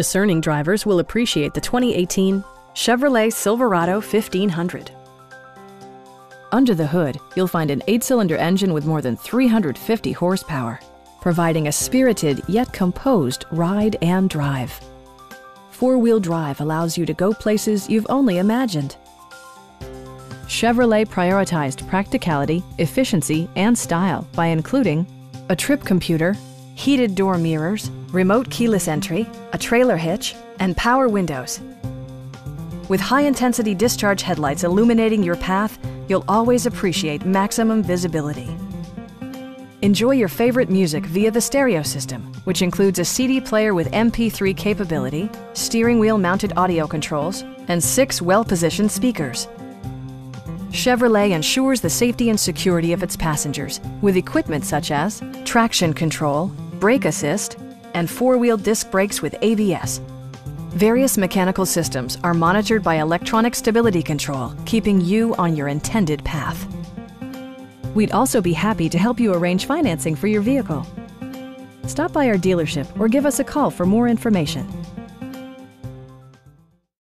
Discerning drivers will appreciate the 2018 Chevrolet Silverado 1500. Under the hood, you'll find an 8-cylinder engine with more than 350 horsepower, providing a spirited yet composed ride and drive. Four-wheel drive allows you to go places you've only imagined. Chevrolet prioritized practicality, efficiency, and style by including a trip computer, heated door mirrors, remote keyless entry, a trailer hitch, and power windows. With high-intensity discharge headlights illuminating your path, you'll always appreciate maximum visibility. Enjoy your favorite music via the stereo system, which includes a CD player with MP3 capability, steering wheel mounted audio controls, and 6 well-positioned speakers. Chevrolet ensures the safety and security of its passengers with equipment such as traction control, brake assist, and 4-wheel disc brakes with ABS. Various mechanical systems are monitored by electronic stability control, keeping you on your intended path. We'd also be happy to help you arrange financing for your vehicle. Stop by our dealership or give us a call for more information.